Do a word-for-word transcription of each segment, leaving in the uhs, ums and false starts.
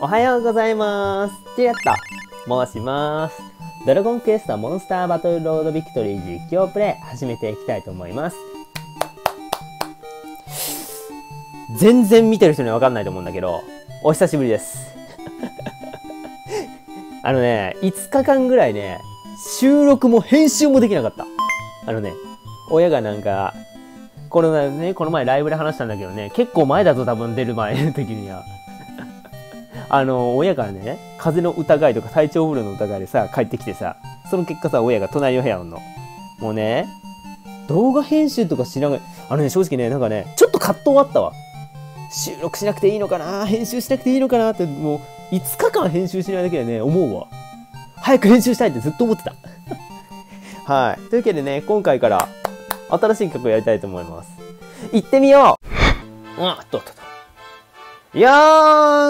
おはようございます。チラッと申します。ドラゴンクエストモンスターバトルロードビクトリー実況プレイ始めていきたいと思います。全然見てる人には分かんないと思うんだけど、お久しぶりです。あのね、いつかかんぐらいね、収録も編集もできなかった。あのね、親がなんか、この前ね、この前ライブで話したんだけどね、結構前だぞ多分出る前の時には。あの、親からね、風邪の疑いとか体調不良の疑いでさ、帰ってきてさ、その結果さ、親が隣の部屋おんの。もうね、動画編集とかしながら、あのね、正直ね、なんかね、ちょっと葛藤あったわ。収録しなくていいのかな、編集しなくていいのかなって、もう、いつかかん編集しないだけでね、思うわ。早く編集したいってずっと思ってた。はい。というわけでね、今回から、新しい曲をやりたいと思います。行ってみよう。あっとっとっと。いや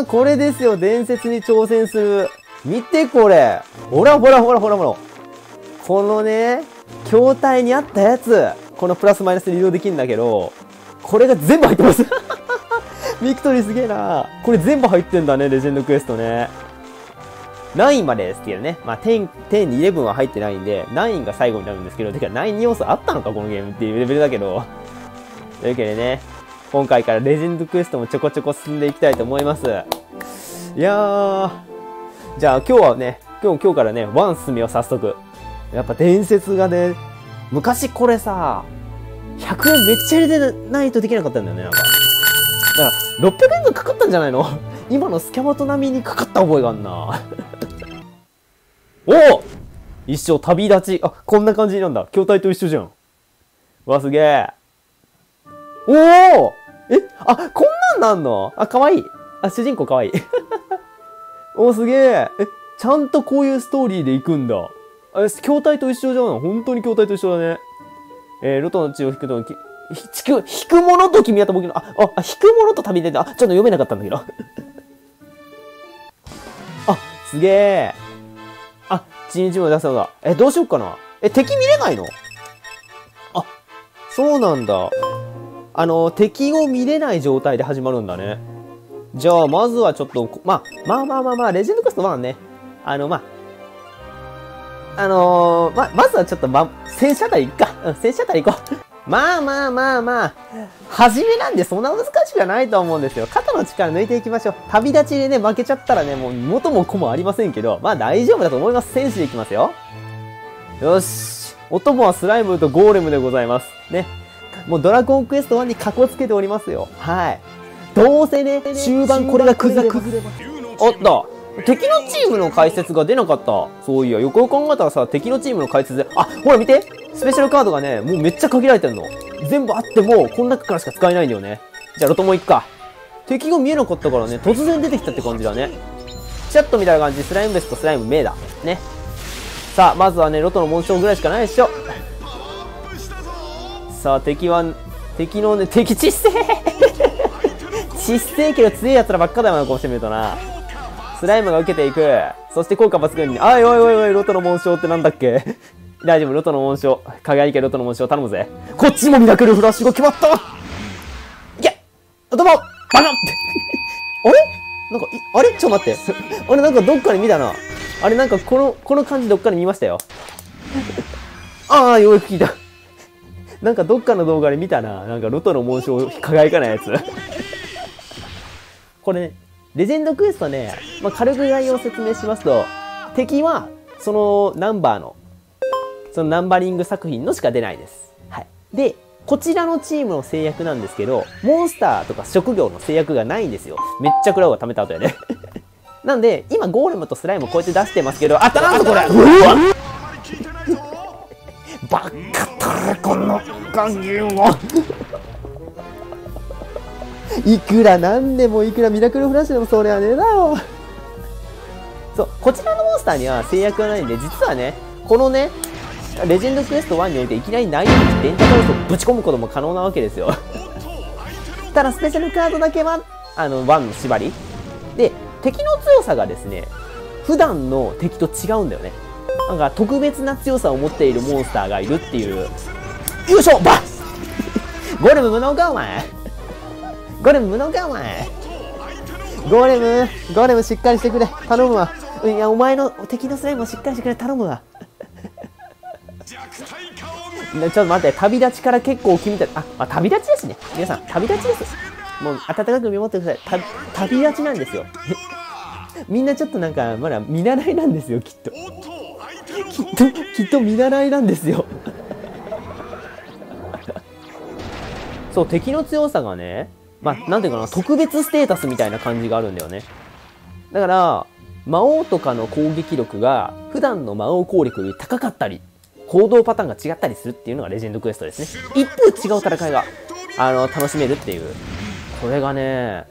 ー、これですよ、伝説に挑戦する。見てこれ。ほらほらほらほらほら。このね、筐体にあったやつ。このプラスマイナスで移動できるんだけど、これが全部入ってます。ビクトリーすげえなー。これ全部入ってんだね、レジェンドクエストね。きゅうまでですけどね。まあ、じゅう、じゅうに、じゅういちは入ってないんで、きゅうが最後になるんですけど、てかきゅうに要素あったのか、このゲームっていうレベルだけど。というわけでね。今回からレジェンドクエストもちょこちょこ進んでいきたいと思います。いやー。じゃあ今日はね、今日、今日からね、ワン進めよう、早速。やっぱ伝説がね、昔これさ、ひゃくえんめっちゃ入れてないとできなかったんだよね、なんか。だから、ろっぴゃくえんがかかったんじゃないの？今のスキャマト並みにかかった覚えがあんな。おお！一緒、旅立ち。あ、こんな感じなんだ。筐体と一緒じゃん。うわ、すげえ。おお！え？あ、こんなんなんの？あ、かわいい。あ、主人公かわいい。おー、すげえ。え、ちゃんとこういうストーリーで行くんだ。あ、筐体と一緒じゃん。本当に筐体と一緒だね。えー、ロトの血を引くとき、地球、引くものと君はと僕の、あ、あ、引くものと旅出た。あ、ちょっと読めなかったんだけど。あ、すげえ。あ、チームを出そうだ。え、どうしよっかな。え、敵見れないの？あ、そうなんだ。あの、敵を見れない状態で始まるんだね。じゃあ、まずはちょっと、まあ、まあまあまあまあ、レジェンドクエストワンね。あの、まあ、あのー、ま、まずはちょっと、ま、戦車隊行くか。うん、戦車隊行こう。まあまあまあまあ、初めなんでそんな難しくはないと思うんですよ。肩の力抜いていきましょう。旅立ちでね、負けちゃったらね、もう元も子もありませんけど、まあ大丈夫だと思います。戦士で行きますよ。よし。お供はスライムとゴーレムでございます。ね。もうドラゴンクエストワンにかこつけておりますよ。はい。どうせね、終盤これが崩れ崩れます。おっと、敵のチームの解説が出なかった。そういや、よく考えたらさ、敵のチームの解説で、あ、ほら見て！スペシャルカードがね、もうめっちゃ限られてんの。全部あっても、この中からしか使えないんだよね。じゃあ、ロトモ行くか。敵が見えなかったからね、突然出てきたって感じだね。チャットみたいな感じ、スライムベスト、スライム名だ。ね。さあ、まずはね、ロトの紋章ぐらいしかないでしょ。さあ、敵は、敵のね、敵ちっせーちっせーけど強い奴らばっかだよな、こうしてみるとな。スライムが受けていく。そして効果抜群に、あいおいおいおい、ロトの紋章ってなんだっけ大丈夫、ロトの紋章。輝いけロトの紋章、頼むぜ。こっちもミラクルフラッシュが決まったいけどうもバカあれなんか、い、あれちょっと待って。あれなんかどっかで見たな。あれなんかこの、この感じどっかで見ましたよ。ああ、ようやく聞いた。なんかどっかの動画で見たな。なんかロトの紋章輝かないやつ。これね、レジェンドクエストね、まあ、軽く概要を説明しますと、敵は、そのナンバーの、そのナンバリング作品のしか出ないです。はい。で、こちらのチームの制約なんですけど、モンスターとか職業の制約がないんですよ。めっちゃクラウが溜めた後やね。なんで、今ゴーレムとスライムこうやって出してますけど、あったなんぞこれバカたるこの還元は。いくらなんでもいくらミラクルフラッシュでもそれはねえだろ。そう、こちらのモンスターには制約がないんで、実はね、このね、レジェンドクエストワンにおいていきなり内容的伝達要素をぶち込むことも可能なわけですよ。ただスペシャルカードだけは、あの、ワンの縛り。で、敵の強さがですね、普段の敵と違うんだよね。なんか特別な強さを持っているモンスターがいるっていう。よいしょバスゴレム無能かお前ゴレム無能かお前ゴーレム、ゴーレムしっかりしてくれ、頼むわ。いや、お前の敵のスライムもしっかりしてくれ、頼むわ。ちょっと待って、旅立ちから結構君たち、あ、まあ、旅立ちですね、皆さん、旅立ちです。もう温かく見守ってください。た旅立ちなんですよ。みんなちょっとなんかまだ見習いなんですよ、きっときっときっと見習いなんですよ。そう、敵の強さがね、まあなんていうかな、特別ステータスみたいな感じがあるんだよね。だから魔王とかの攻撃力が普段の魔王攻略より高かったり、行動パターンが違ったりするっていうのがレジェンドクエストですね。一風違う戦いがあの楽しめるっていう、これがね、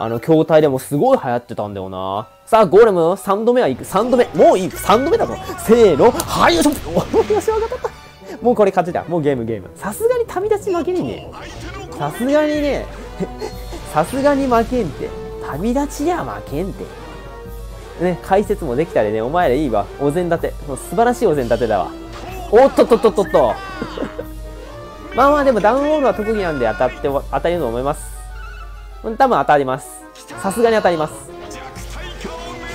あの筐体でもすごい流行ってたんだよな。さあゴーレム、さんどめは行く、さんどめもういい、さんどめだぞ、せーの、はい、よし、よし、わかった。もうこれ勝ちだ、もうゲームゲーム。さすがに旅立ち負けねえね、さすがにね、さすがに負けんて、旅立ちや負けんてね。解説もできたりね、お前らいいわ。お膳立て、もう素晴らしいお膳立てだわ。おっとっとっとっとっと。まあまあでもダウンウォールは特技なんで当たって、当たると思います。多分当たります。さすがに当たります。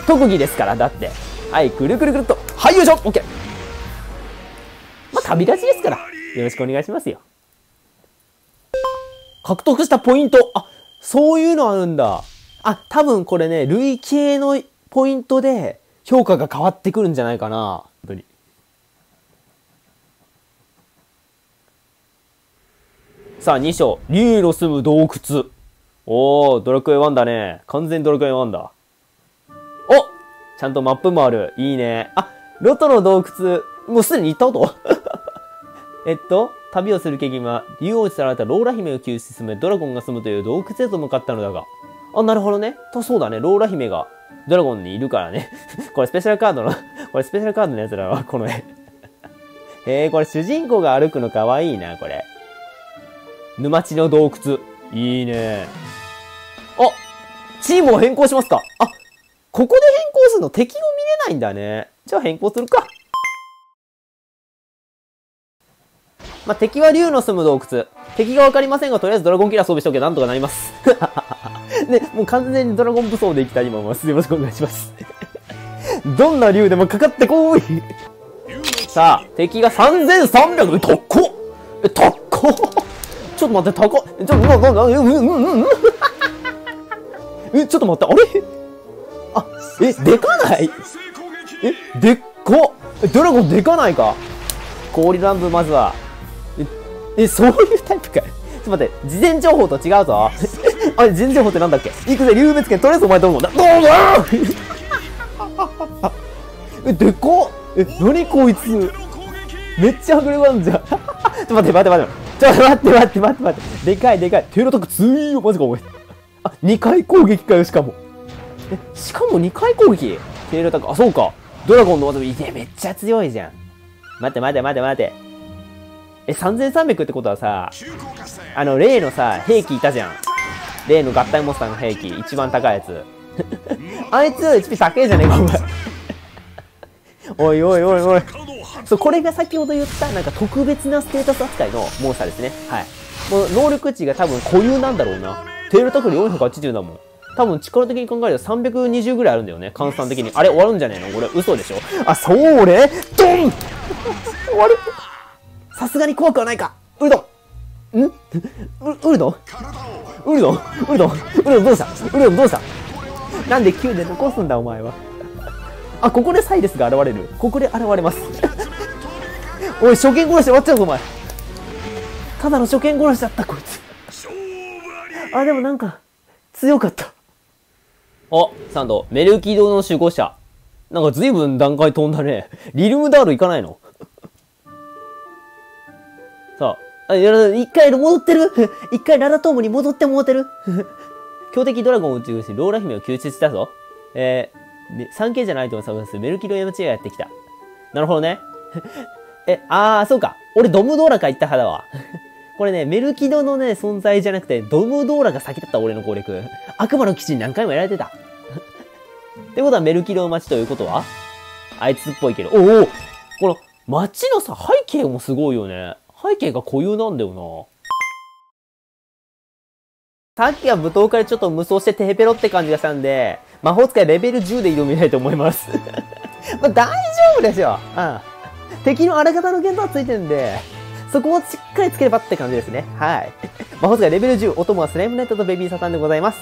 特技ですから、だって。はい、くるくるくるっと。はい、よいしょ！ オーケー！ まあ旅立ちですから、よろしくお願いしますよ。獲得したポイント。あ、そういうのあるんだ。あ、多分これね、累計のポイントで評価が変わってくるんじゃないかな。本当に。さあに章、竜の住む洞窟。おー、ドラクエワンだね。完全ドラクエワンだ。お、ちゃんとマップもある。いいね。あ、ロトの洞窟、もうすでに行ったことえっと、旅をする経験は、竜王子さられたローラ姫を救出すめ、ドラゴンが住むという洞窟へと向かったのだが。あ、なるほどね。と、そうだね。ローラ姫がドラゴンにいるからね。これスペシャルカードの、これスペシャルカードのやつだわ、この絵。えー、これ主人公が歩くのかわいいな、これ。沼地の洞窟。いいね。あ、チームを変更しますか。あ、ここで変更するの、敵を見れないんだね。じゃあ変更するか。まあ、敵は竜の住む洞窟。敵がわかりませんが、とりあえずドラゴンキラー装備しとけばなんとかなります。ね、もう完全にドラゴン武装でいきたい今も。よろしくお願いします。どんな竜でもかかってこいさあ、敵がさんぜんさんびゃく、とっこえ、とっこちょっと待って、高っ、ちょっと、な、な、な、うん、うん、うん、え、ちょっと待って、あれあ、え、でかない、え、でっこ、ドラゴンでかないか、氷乱舞、まずは。え、そういうタイプかい。ちょっと待って、事前情報と違うぞ。あれ、事前情報ってなんだっけ。いくぜ、竜滅剣、とりあえずお前ドラゴンだ。ドーンえ、でかっ、え、なにこいつ。めっちゃはぐれまんじゃん。ちょっと待って、待って、待って。ちょっと待って待って待って待って。でかいでかい。テロタク強いよ。マジかお前。あ、にかい攻撃かよ、しかも。え、しかもにかい攻撃テロタク、あ、そうか。ドラゴンの技も、いや、めっちゃ強いじゃん。待って待って待って待って。え、さんぜんさんびゃくってことはさ、あの、例のさ、兵器いたじゃん。例の合体モンスターの兵器、一番高いやつ。あいつ、エイチピー 高えじゃねえか、お前。おいおいおいおい。そう、これが先ほど言った、なんか特別なステータス扱いのモンスターですね。はい。もう能力値が多分固有なんだろうな。テールタクルよんひゃくはちじゅうだもん。多分力的に考えるとさんびゃくにじゅうぐらいあるんだよね。換算的に。あれ終わるんじゃねえのこれ嘘でしょ。あ、そーれドン終わる。さすがに怖くはないか。ウルドンんウルドンウルドンウルドンウルドンどうしたウルドンどうしたなんできゅうで残すんだお前は。あ、ここでサイレスが現れる。ここで現れます。おい、初見殺し終わっちゃうぞお前。ただの初見殺しだったこいつ。あ、でもなんか強かった。あ、サンドメルキドの守護者、なんか随分段階飛んだね。リルムダール行かないのさあ、一回戻ってる一回ラダトームに戻って戻ってる強敵ドラゴンを打ち崩しローラ姫を救出したぞ。えー、さんけいじゃないと探すメルキド山地がやってきた。なるほどねえ、あー、そうか。俺、ドムドーラか言った派だわ。これね、メルキドのね、存在じゃなくて、ドムドーラが先だった俺の攻略。悪魔の騎士に何回もやられてた。ってことは、メルキドの街ということはあいつっぽいけど。おお、この、街のさ、背景もすごいよね。背景が固有なんだよな。さっきは武闘からちょっと無双してテヘペロって感じがしたんで、魔法使いレベルじゅうで挑みたいと思います。まあ大丈夫ですよ。うん。敵のあらかたの限度はついてるんで、そこをしっかりつければって感じですね。はい。魔法使いレベルじゅう、お供はスライムナイトとベビーサタンでございます。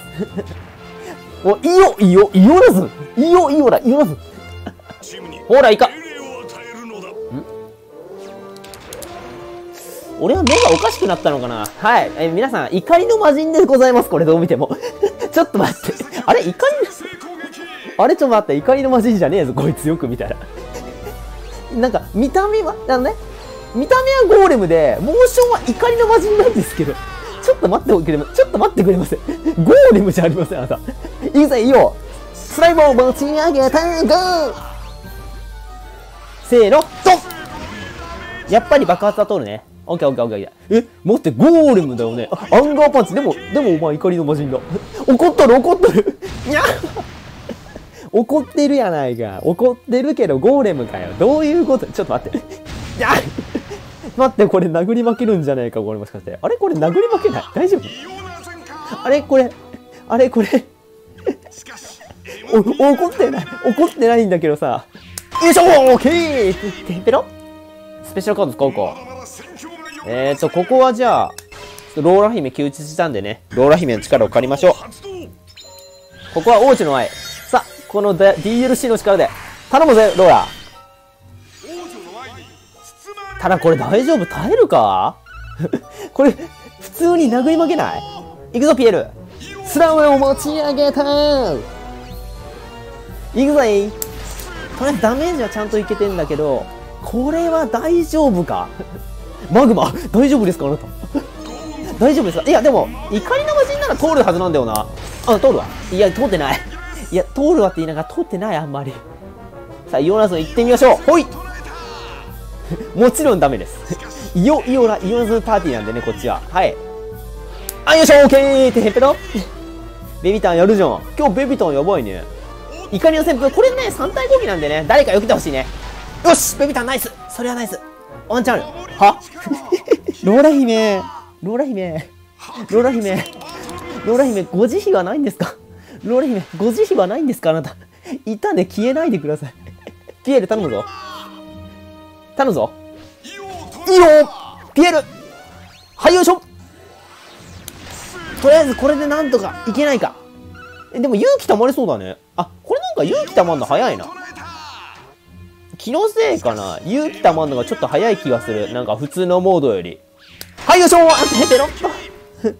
お、いよ、いよ、いよらず。いよ、いよら、いよらず。ほら、いか。ん？俺は目がおかしくなったのかな。はい。え、皆さん、怒りの魔人でございます。これどう見ても。ちょっと待って。あれ怒りあれちょっと待って。怒りの魔人じゃねえぞ。こいつよく見たら。なんか、見た目は、あのね、見た目はゴーレムで、モーションは怒りの魔人なんですけど。ちょっと待ってくれま、ちょっと待ってくれません。ゴーレムじゃありません、あなた。いいぜ、いいよ。スライムを持ち上げて、ゴーせーの、ドン。やっぱり爆発は通るね。オッケーオッケーオッケー。え、待って、ゴーレムだよね。アンガーパンチ。でも、でもお前怒りの魔人だ。怒っとる、怒っとる。にゃ怒ってるやないか。怒ってるけどゴーレムかよ。どういうこと？ちょっと待って。にゃ待って、これ殴り負けるんじゃないか、これもしかして。あれこれ殴り負けない？大丈夫？あれこれ、あれこれお。怒ってない。怒ってないんだけどさ。よいしょー！オッケー！テヘペロ？スペシャルカード使うか。えーと、ここはじゃあ、ローラ姫窮地したんでね、ローラ姫の力を借りましょう。ここは王子の愛。さあ、この ディーエルシー の力で、頼むぜ、ローラ。ただこれ大丈夫？耐えるか？これ、普通に殴り負けない？行くぞ、ピエール。スラムを持ち上げたー。行くぞい。これダメージはちゃんといけてんだけど、これは大丈夫か？マグマ大丈夫ですかあなた大丈夫ですかいやでも怒りの魔人なら通るはずなんだよなあ通るわいや通ってないいや通るわって言いながら通ってないあんまりさあイオナズン行ってみましょうほいもちろんダメですイオイオライオナズンパーティーなんでねこっちははいあよいしょ OK テヘペロベビタンやるじゃん今日ベビタンやばいね怒りの旋風これねさん対攻撃なんでね誰かよけてほしいねよしベビタンナイスそれはナイスワンチャンあるはローラ姫ローラ姫ローラ姫ローラ姫ご慈悲はないんですかローラ姫ご慈悲はないんですかあなたいたんで消えないでくださいピエール頼むぞ頼むぞいいよピエールはいよいしょとりあえずこれでなんとかいけないかでも勇気たまれそうだねあこれなんか勇気たまんの早いな気のせいかな勇気たまんのがちょっと早い気がする。なんか普通のモードより。はいよいしょーヘペロッと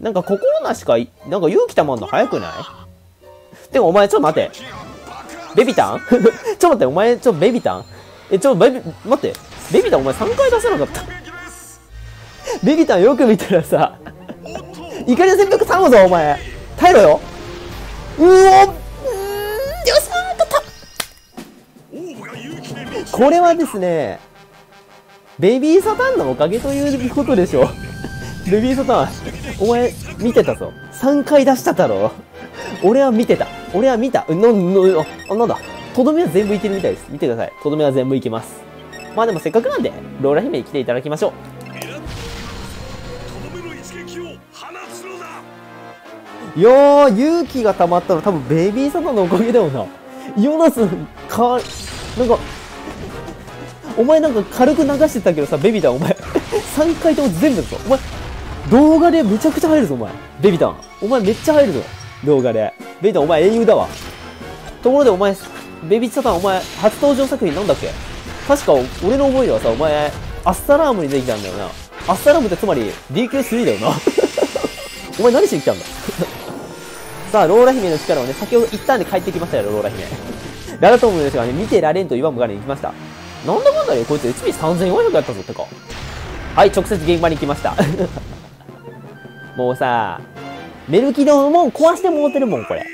なんか心なしか、なんか勇気たまんの早くないでもお前ちょっと待って。ベビタンちょっと待って、お前ちょっとベビタンえ、ちょっとベビ、待って。ベビタンお前さんかい出せなかった。ベビタンよく見たらさ、怒りの戦略頼むぞお前。耐えろよ。うおーんよしこれはですね、ベビーサタンのおかげということでしょう。ベビーサタン、お前見てたぞ。さんかい出しただろ。俺は見てた。俺は見た。うん、なん、あ、なんだ。とどめは全部いけるみたいです。見てください。とどめは全部いけます。まあでもせっかくなんで、ローラ姫に来ていただきましょう。いやー、勇気がたまったの多分ベビーサタンのおかげだよな。ヨナス、か、なんか、お前なんか軽く流してたけどさ、ベビタンお前、さんかいとも全部だぞ。お前、動画でめちゃくちゃ入るぞ、お前。ベビタン。お前めっちゃ入るぞ、動画で。ベビタンお前英雄だわ。ところでお前、ベビーサタンお前、初登場作品なんだっけ？確か俺の思いではさ、お前、アッサラームに出てきたんだよな。アッサラームってつまり ディーキュースリー だよな。お前何しに来たんださあ、ローラ姫の力をね、先ほど一旦で帰ってきましたよ、ローラ姫。ララトムですがね、見てられんと言わんばかりに行きました。なんだかんだね、こいつ エイチピーさんぜんよんひゃく やったぞってか。はい、直接現場に来ました。もうさ、メルキドも壊してもうてるもん、これ。